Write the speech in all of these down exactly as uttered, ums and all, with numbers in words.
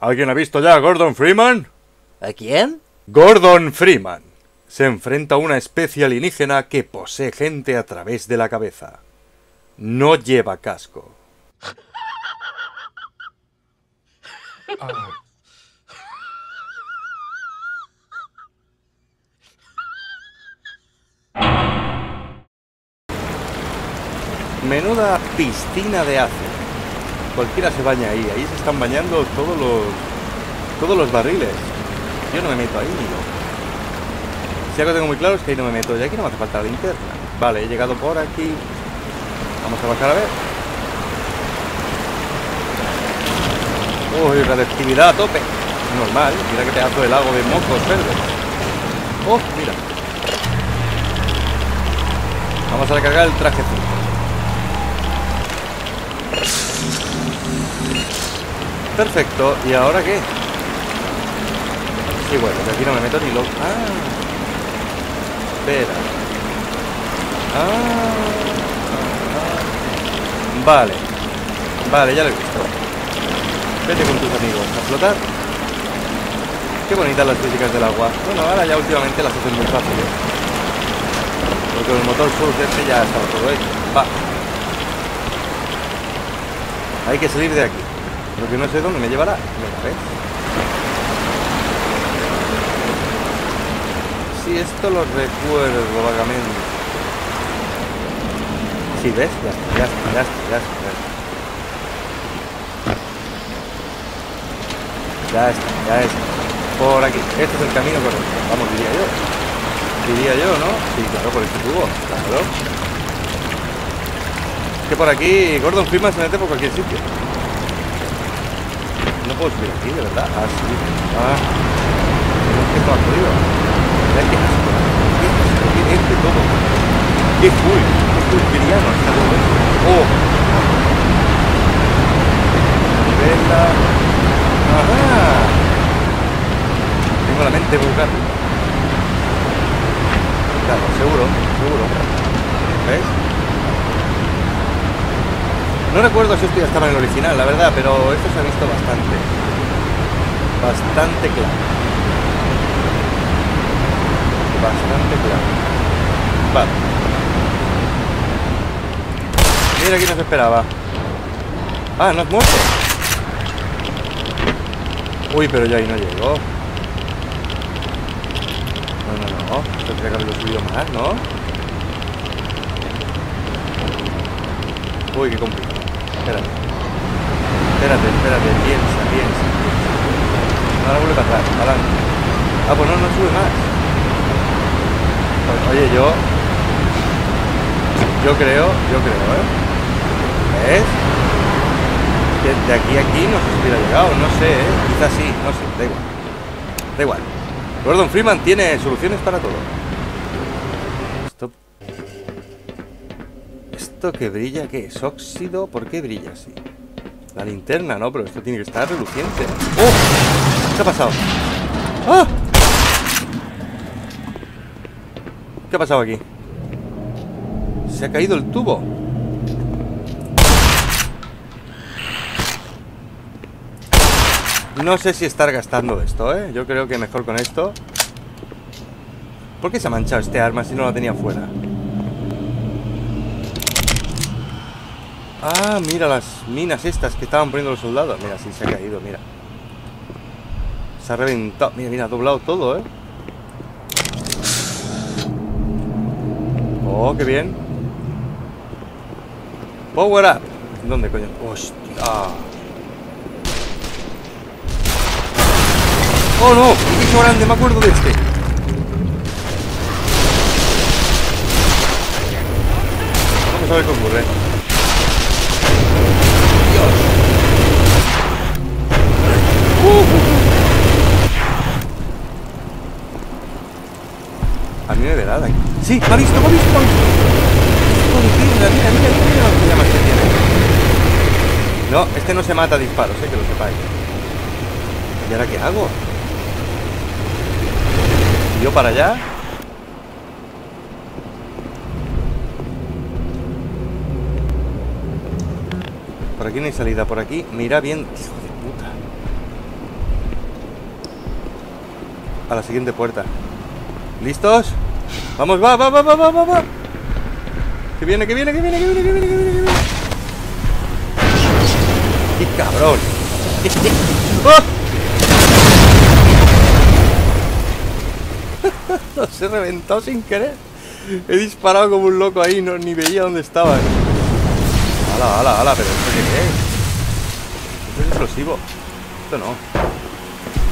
¿Alguien ha visto ya a Gordon Freeman? ¿A quién? Gordon Freeman. Se enfrenta a una especie alienígena que posee gente a través de la cabeza. No lleva casco. Ah. Menuda piscina de ácido. Cualquiera se baña ahí. Ahí se están bañando todos los todos los barriles. Yo no me meto ahí, no. Si algo tengo muy claro es que ahí no me meto. Ya aquí no me hace falta la linterna. Vale, he llegado por aquí. Vamos a bajar a ver. Uy, radioactividad a tope. Normal. Mira qué pedazo de lago de mocos verdes. Oh, mira. Vamos a recargar el trajecito. Perfecto, ¿y ahora qué? Sí, bueno, de aquí no me meto ni loco. Ah, espera. Ah, ah, ah. Vale, vale, ya lo he visto. Vete con tus amigos a flotar. Qué bonitas las físicas del agua. Bueno, ahora ya últimamente las hacen muy fáciles. Porque con el motor surge este ya estaba todo hecho. Va. Hay que salir de aquí. Lo que no sé dónde me llevará. Venga, ¿ves? Sí, esto lo recuerdo vagamente. Sí, ¿ves? Ya está, ya está, ya está, ya está. Ya está, ya está. Por aquí. Este es el camino correcto. Vamos, diría yo. Diría yo, ¿no? Sí, claro, por este tubo. Claro. Es que por aquí Gordon Freeman se mete por cualquier sitio. No puedo subir aquí, de verdad. Ah, sí. Ah. Es que todo arriba. Mira que asco. Qué gente todo. Qué cool. Qué culpiriano está todo esto. Oh. Nivela. Ajá. Tengo la mente vulgar. Claro, seguro, seguro. ¿Ves? No recuerdo si esto ya estaba en el original, la verdad, pero esto se ha visto bastante. Bastante claro. Bastante claro. Vale. Mira, aquí no se esperaba. Ah, no es muerto. Uy, pero ya ahí no llegó. No, no, no. Tendría que haberlo subido más, ¿no? Uy, qué complicado. Espérate, espérate, espérate, piensa, piensa, piensa. Ahora vuelve para atrás, adelante. Ah, pues no, no sube más. Oye, yo... Yo creo, yo creo, ¿eh? ¿Ves? Que de aquí a aquí no se hubiera llegado, no sé, ¿eh? Quizás sí, no sé, da igual. Da igual. Gordon Freeman tiene soluciones para todo. Stop. ¿Esto que brilla qué es? ¿Óxido? ¿Por qué brilla así? La linterna, ¿no? Pero esto tiene que estar reluciente. ¡Oh! ¿Qué ha pasado? ¡Ah! ¿Qué ha pasado aquí? Se ha caído el tubo. No sé si estar gastando esto, ¿eh? Yo creo que mejor con esto. ¿Por qué se ha manchado este arma si no la tenía fuera? Ah, mira las minas estas que estaban poniendo los soldados. Mira, sí, se ha caído, mira. Se ha reventado. Mira, mira, ha doblado todo, ¿eh? Oh, qué bien. Power up. ¿Dónde coño? Hostia. Oh, no. Un bicho grande, me acuerdo de este. Vamos a ver qué ocurre. A mí me verá de aquí. Sí, me ha visto, me ha visto, me ha visto. Mira, mira, mira, mira las llamas que tiene. No, este no se mata a disparos, eh, que lo sepáis. ¿Y ahora qué hago? ¿Yo para allá? Por aquí no hay salida, por aquí. Mira bien, hijo de puta. A la siguiente puerta. ¿Listos? Vamos, va, va, va, va, va, va. Que viene, que viene, que viene, que viene, que viene, que viene, que viene. ¡Qué cabrón! ¡Oh! Los he reventado sin querer. He disparado como un loco ahí, no, ni veía dónde estaba. ¡Hala, hala, hala! ¿Pero esto qué es? Esto es explosivo. Esto no.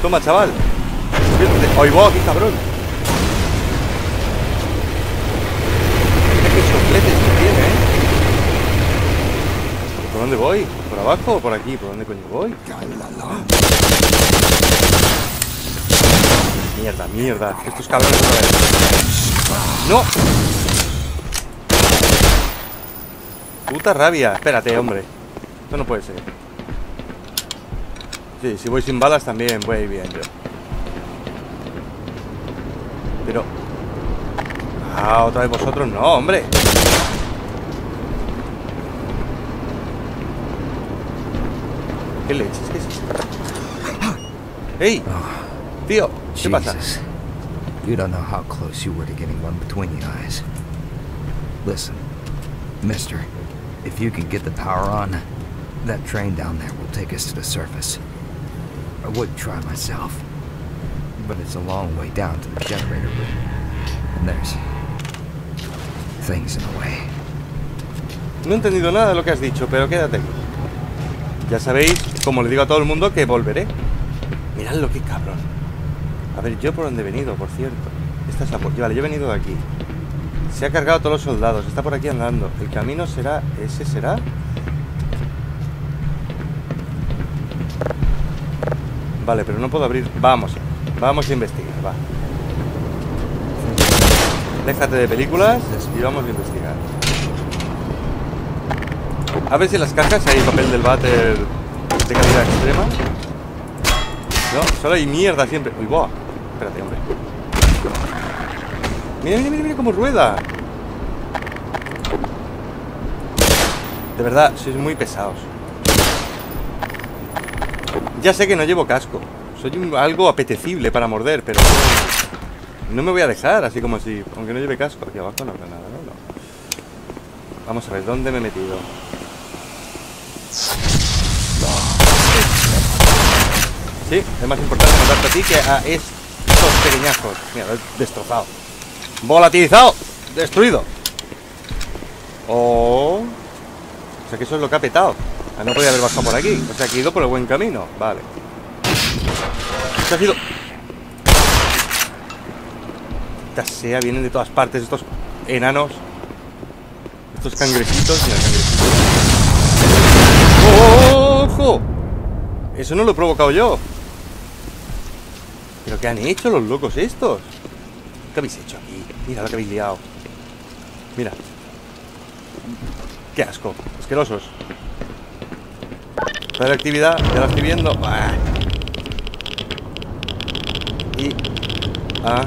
Toma, chaval. ¡Ay, wow! ¡Qué cabrón! Mira qué sopletes que tiene, ¿eh? ¿Por dónde voy? ¿Por abajo o por aquí? ¿Por dónde coño voy? Mierda, mierda. Estos cabrones otra vez. ¡No! Puta rabia, espérate, hombre. Esto no puede ser. Sí, si voy sin balas también voy a ir bien yo. Pero... ah, otra vez vosotros no, hombre. ¿Qué leches? ¿Qué es esto? ¡Ey! Tío, ¿qué pasa? You don't know how close you were to getting one between your eyes. Listen, mister. If you can get the power on, that train down there will take us to the surface. I would try myself, but it's a long way down to the generator room, and there's things in the way. No he entendido nada de lo que has dicho, pero quédate aquí. Ya sabéis, como le digo a todo el mundo, que volveré. Mirad lo que cabrón. A ver, yo por dónde he venido, por cierto. Esta es la puerta. Vale, yo he venido de aquí. Se ha cargado a todos los soldados, está por aquí andando. El camino será... ¿ese será? Vale, pero no puedo abrir. Vamos, vamos a investigar, va. Déjate de películas y vamos a investigar. A ver si en las cajas hay papel del váter de calidad extrema. No, solo hay mierda siempre. Uy, boa. Espérate, hombre. Mira, mira, mira, mira cómo rueda. De verdad, sois muy pesados. Ya sé que no llevo casco. Soy un, algo apetecible para morder, pero... no me voy a dejar, así como así. Aunque no lleve casco. Aquí abajo no habrá nada, ¿no? No. Vamos a ver, ¿dónde me he metido? Sí, es más importante matarte a ti que a estos pequeñajos. Mira, lo he destrozado. Volatilizado, destruido. Oh, o sea que eso es lo que ha petado. No podía haber bajado por aquí. O sea que he ido por el buen camino. Vale. ¿Qué ha sido? Esta sea, vienen de todas partes estos enanos. Estos cangrejitos. Mira, cangrejitos. ¡Ojo! Eso no lo he provocado yo. ¿Pero qué han hecho los locos estos? ¿Qué habéis hecho aquí? Mira lo que habéis liado. Mira. Qué asco. Asquerosos. Toda la actividad, ya la estoy viendo. ¡Bah! Y... ah.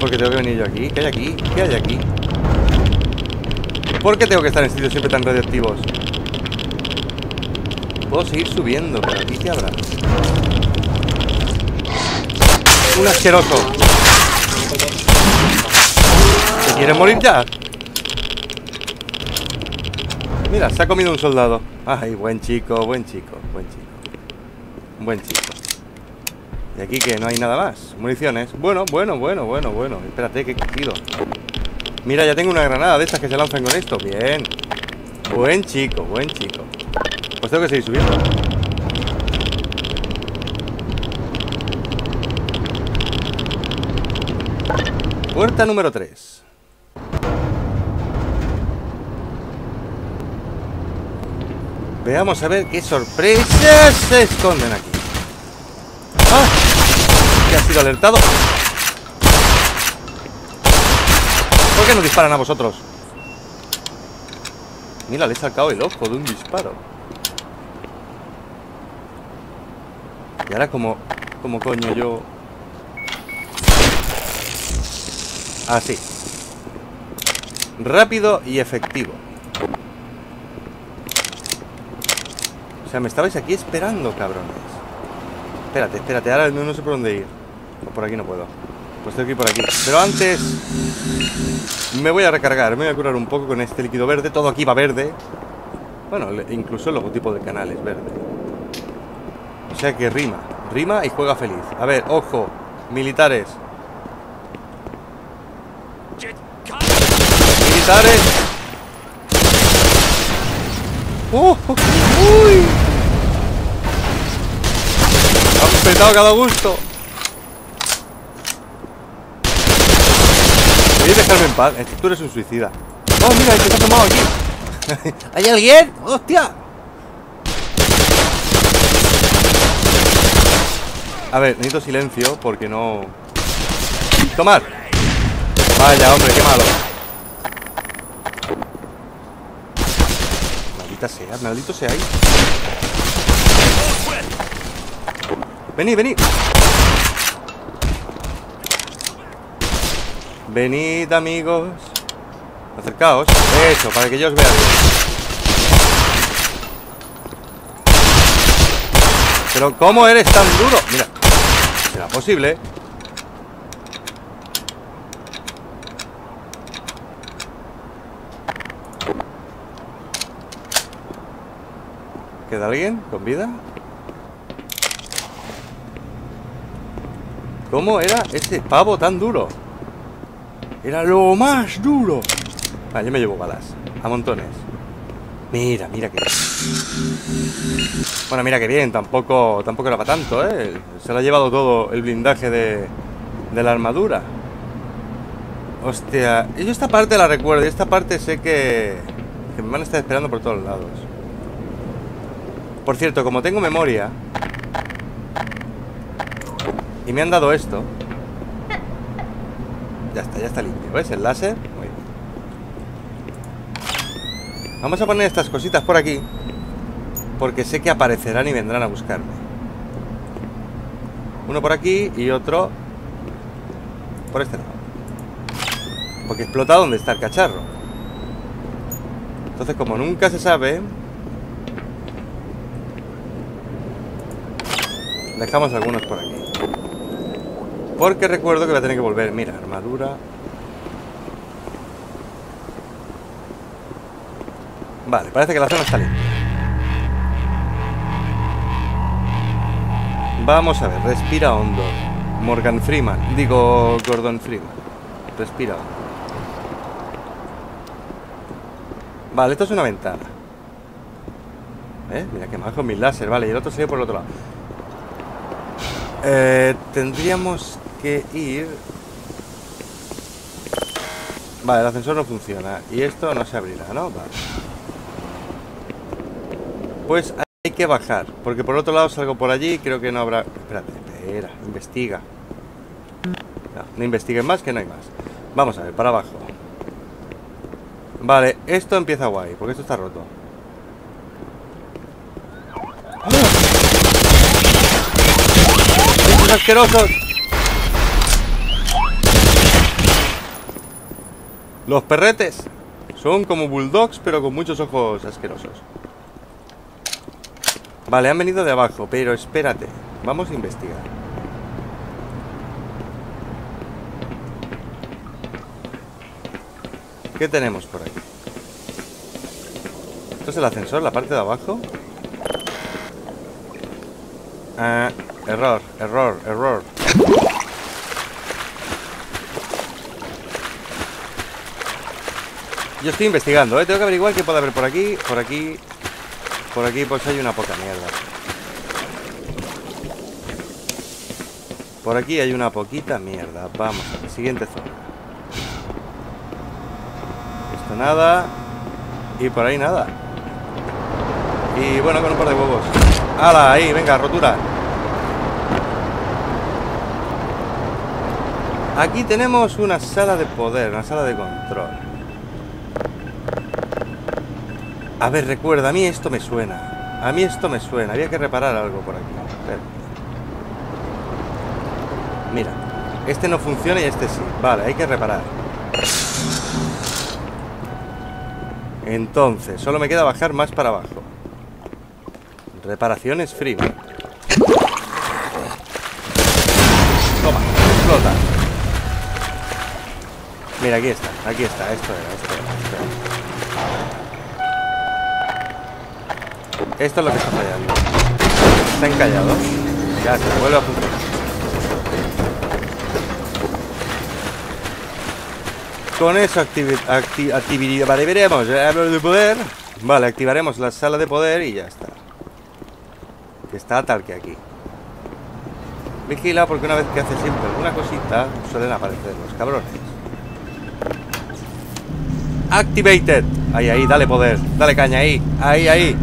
¿Por qué tengo que venir yo aquí? ¿Qué hay aquí? ¿Qué hay aquí? ¿Por qué tengo que estar en sitios siempre tan radioactivos? Puedo seguir subiendo, pero aquí qué habrá. Un asqueroso. ¿Se quiere morir ya? Mira, se ha comido un soldado. Ay, buen chico, buen chico, buen chico. Buen chico. Y aquí que no hay nada más. Municiones. Bueno, bueno, bueno, bueno, bueno. Espérate, que he cogido. Mira, ya tengo una granada de estas que se lanzan con esto. Bien. Buen chico, buen chico. Pues tengo que seguir subiendo. Puerta número tres. Veamos a ver qué sorpresas se esconden aquí. ¡Ah! Que ha sido alertado. ¿Por qué no disparan a vosotros? Mira, le he sacado el ojo de un disparo. Y ahora como... como coño yo... así. Rápido y efectivo. O sea, me estabais aquí esperando, cabrones. Espérate, espérate, ahora no, no sé por dónde ir. Pues por aquí no puedo. Pues tengo que ir por aquí. Pero antes me voy a recargar, me voy a curar un poco con este líquido verde. Todo aquí va verde. Bueno, incluso el logotipo del canal es verde. O sea que rima. Rima y juega feliz. A ver, ojo, militares. Militares. ¡Oh! ¡Uy! Han petado cada gusto. Voy a dejarme en paz. Tú eres un suicida. ¡Oh, mira! ¡Este se ha tomado aquí! ¿Hay alguien? ¡Hostia! A ver, necesito silencio porque no... ¡Tomar! Vaya, hombre, qué malo. Maldita sea, maldito sea ahí. Venid, venid. Venid, amigos. Acercaos. Eso, para que yo os vea bien. Pero ¿cómo eres tan duro? Mira, será posible. ¿Queda alguien con vida? ¿Cómo era ese pavo tan duro? Era lo más duro. Vale, yo me llevo balas, a montones. Mira, mira que... Bueno, mira que bien, tampoco tampoco era para tanto, ¿eh? Se lo ha llevado todo el blindaje de, de la armadura. Hostia, yo esta parte la recuerdo, y esta parte sé que, que me van a estar esperando por todos lados. Por cierto, como tengo memoria y me han dado esto. Ya está, ya está limpio, ¿ves? El láser. Muy bien. Vamos a poner estas cositas por aquí, porque sé que aparecerán y vendrán a buscarme. Uno por aquí y otro por este lado, porque explota donde está el cacharro. Entonces, como nunca se sabe, dejamos algunos por aquí, porque recuerdo que voy a tener que volver. Mira, armadura. Vale, parece que la zona está limpia. Vamos a ver, respira hondo. Morgan Freeman, digo Gordon Freeman. Respira hondo. Vale, esto es una ventana. ¿Eh? Mira que majo mi láser. Vale, y el otro sigue por el otro lado. Eh, tendríamos que ir... Vale, el ascensor no funciona. Y esto no se abrirá, ¿no? Vale. Pues hay que bajar, porque por otro lado salgo por allí y creo que no habrá... Espérate, espera, investiga. No, no investiguen más, que no hay más. Vamos a ver, para abajo. Vale, esto empieza guay, porque esto está roto. Asquerosos. Los perretes son como bulldogs, pero con muchos ojos asquerosos. Vale, han venido de abajo, pero espérate, vamos a investigar. ¿Qué tenemos por aquí? ¿Esto es el ascensor, la parte de abajo? Ah... Error, error, error. Yo estoy investigando, ¿eh? Tengo que averiguar qué puede haber por aquí, por aquí, por aquí, pues hay una poca mierda. Por aquí hay una poquita mierda. Vamos, a la siguiente zona. Esto nada. Y por ahí nada. Y bueno, con un par de huevos. ¡Hala! Ahí, venga, rotura. Aquí tenemos una sala de poder, una sala de control. A ver, recuerda, a mí esto me suena. A mí esto me suena. Había que reparar algo por aquí. Espera. Mira, este no funciona y este sí. Vale, hay que reparar. Entonces, solo me queda bajar más para abajo. Reparaciones Freeman. Toma, explota. Mira, aquí está, aquí está, esto era, esto era, esto era. Esto es lo que está fallando. Está encallado. Ya se vuelve a funcionar. Con eso activaremos de poder. Vale, activaremos la sala de poder y ya está. Está tal que aquí. Vigila, porque una vez que hace siempre alguna cosita, suelen aparecer los cabrones. Activated. Ahí, ahí, dale poder. Dale caña ahí. Ahí, ahí.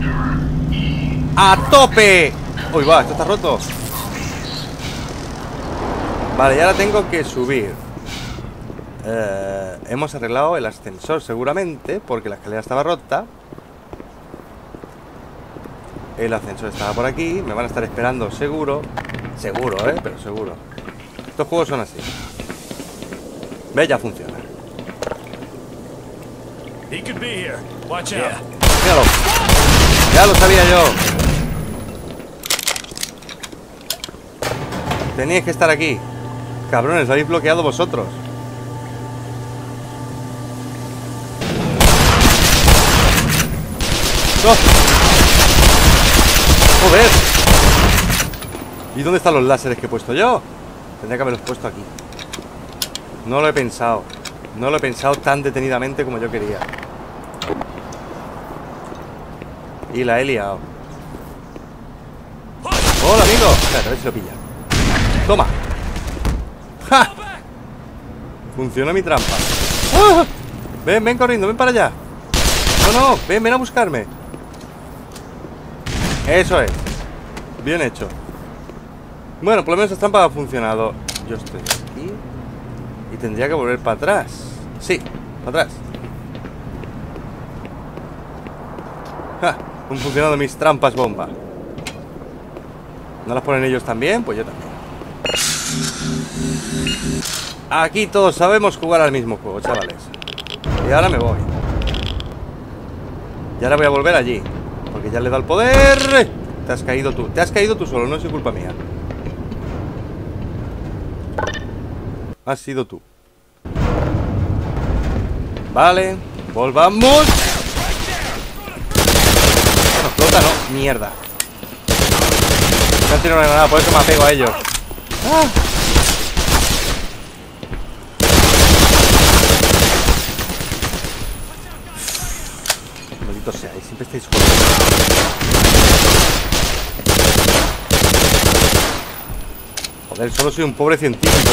¡A tope! Uy, va, esto está roto. Vale, ya la tengo que subir. Eh, hemos arreglado el ascensor seguramente, porque la escalera estaba rota. El ascensor estaba por aquí. Me van a estar esperando seguro. Seguro, eh, pero seguro. Estos juegos son así. Ve, ya funciona. Míralo. Ya lo sabía yo. Teníais que estar aquí. Cabrones, lo habéis bloqueado vosotros. ¡Joder! ¿Y dónde están los láseres que he puesto yo? Tendría que haberlos puesto aquí. No lo he pensado. No lo he pensado tan detenidamente como yo quería. Y la he liado. ¡Hola, amigo! Espera, a ver si lo pilla. ¡Toma! ¡Ja! Funciona mi trampa. ¡Ah! Ven, ven corriendo, ven para allá. No, no, ven, ven a buscarme. Eso es. Bien hecho. Bueno, por lo menos esta trampa ha funcionado. Yo estoy aquí. Y tendría que volver para atrás. Sí, para atrás. ¡Ja! Han funcionado mis trampas bomba. ¿No las ponen ellos también? Pues yo también. Aquí todos sabemos jugar al mismo juego, chavales. Y ahora me voy. Y ahora voy a volver allí. Porque ya le da el poder. Te has caído tú. Te has caído tú solo. No es culpa mía. Has sido tú. Vale. Volvamos. No explota, no. Mierda. No tiene una granada. Por eso me apego a ellos. ¡Ah! Maldito sea. Y siempre estáis jugando. Joder, solo soy un pobre científico.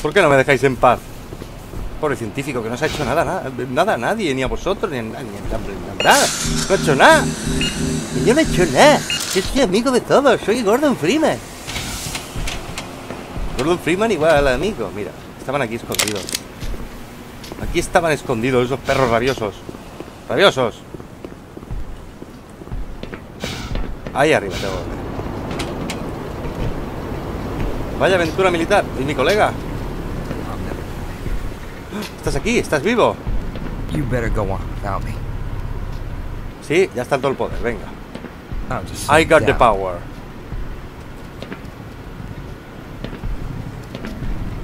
¿Por qué no me dejáis en paz? Pobre científico, que no os ha hecho nada, nada, nada a nadie, ni a vosotros, ni a nadie, ni a nada. No he hecho nada. Yo no he hecho nada. Yo soy amigo de todos, soy Gordon Freeman. Gordon Freeman igual al amigo. Mira, estaban aquí escondidos. Aquí estaban escondidos esos perros rabiosos. Rabiosos. Ahí arriba tengo que volver. Vaya aventura militar. ¿Y mi colega? ¿Estás aquí? ¿Estás vivo? You better go on without me. Sí, ya está todo el poder, venga. I got the power.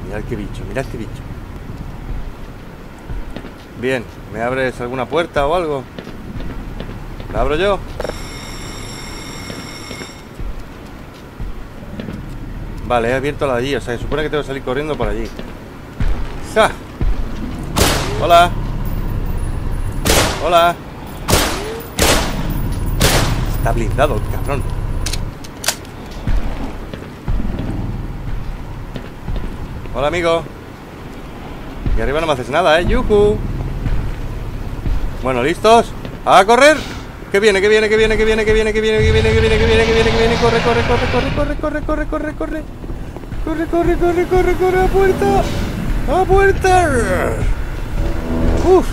Mirad qué bicho, mirad qué bicho. Bien, ¿me abres alguna puerta o algo? ¿La abro yo? Vale, he abierto la de allí, o sea, se supone que tengo que salir corriendo por allí. ¡Ja! Hola. Hola. Está blindado, cabrón. Hola, amigo. Y arriba no me haces nada, ¿eh? ¡Yuhu! Bueno, ¿listos? ¡A correr! Que viene, que viene, que viene, que viene, que viene, que viene, que viene, que viene, que viene, que viene, que viene, corre, corre, corre, corre, corre, corre, corre, corre, corre, corre, corre, corre, corre, a puerta, a puerta. Uff.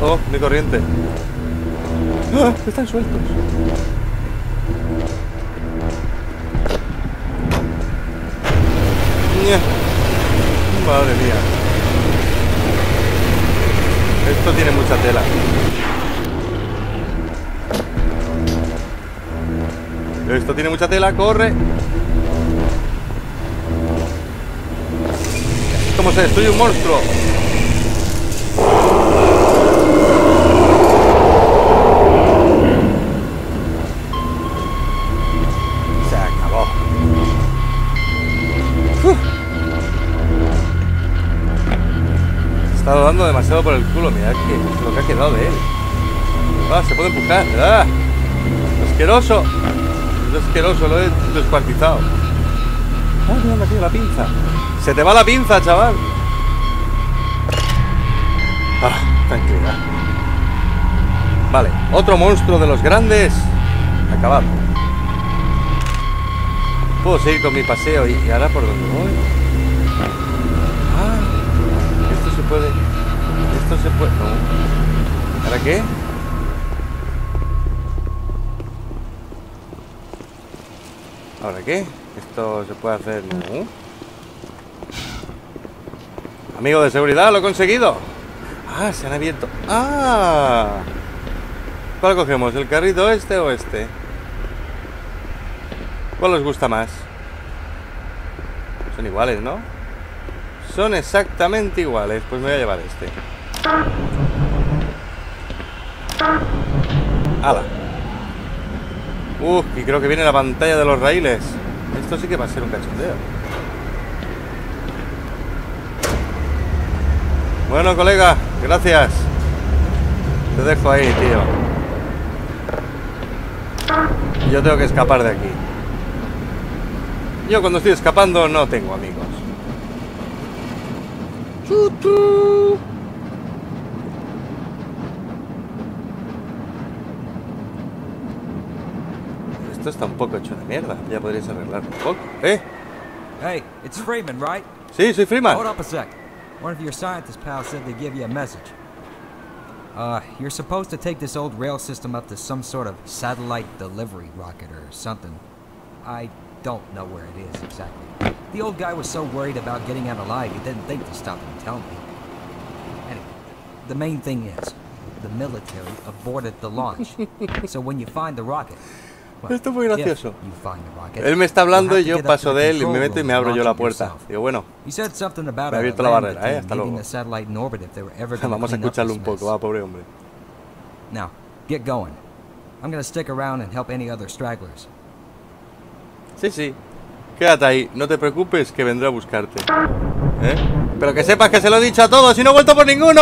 Oh, mi corriente. Ah, están sueltos. Madre mía. Esto tiene mucha tela. Esto tiene mucha tela, corre. ¿Cómo se destruye un monstruo? Se acabó. Uf. Está dando demasiado por el culo, mirad que lo que ha quedado de él. Ah, se puede empujar. ¡Ah! ¡Asqueroso! Es asqueroso, lo he descuartizado. Ah, mira, me ha caído la pinza. Se te va la pinza, chaval. Ah, tranquilidad. Vale, otro monstruo de los grandes. Acabado. Puedo seguir con mi paseo. ¿Y, y ahora por dónde voy? Ah, esto se puede. Esto se puede. No. ¿Ahora qué? ¿Ahora qué? Esto se puede hacer. No. Amigo de seguridad, lo he conseguido. Ah, se han abierto. Ah. ¿Cuál cogemos? ¿El carrito este o este? ¿Cuál os gusta más? Son iguales, ¿no? Son exactamente iguales. Pues me voy a llevar este. ¡Hala! Uf, y creo que viene la pantalla de los raíles. Esto sí que va a ser un cachondeo. Bueno, colega, gracias. Te dejo ahí, tío. Yo tengo que escapar de aquí. Yo cuando estoy escapando no tengo amigos. ¡Chuchu! Esto está un poco hecho de mierda. Ya podrías arreglarlo un poco. ¿Eh? Hey, it's Freeman, right? Sí, soy Freeman. Hold up a sec. One of your scientist pals said to give you a message. Uh, you're supposed to take this old rail system up to some sort of satellite delivery rocket or something. I don't know where it is exactly. The old guy was so worried about getting out alive, he didn't think to stop and tell me. Anyway, the main thing is, the military aborted the launch. So when you find the rocket... Esto es muy gracioso. Él me está hablando y yo paso de él y me meto y me abro yo la puerta. Digo, bueno, me ha abierto la barrera, ¿eh? Hasta luego. Vamos a escucharlo un poco, va, pobre hombre. Sí, sí. Quédate ahí, no te preocupes que vendré a buscarte. ¿Eh? Pero que sepas que se lo he dicho a todos y no he vuelto por ninguno.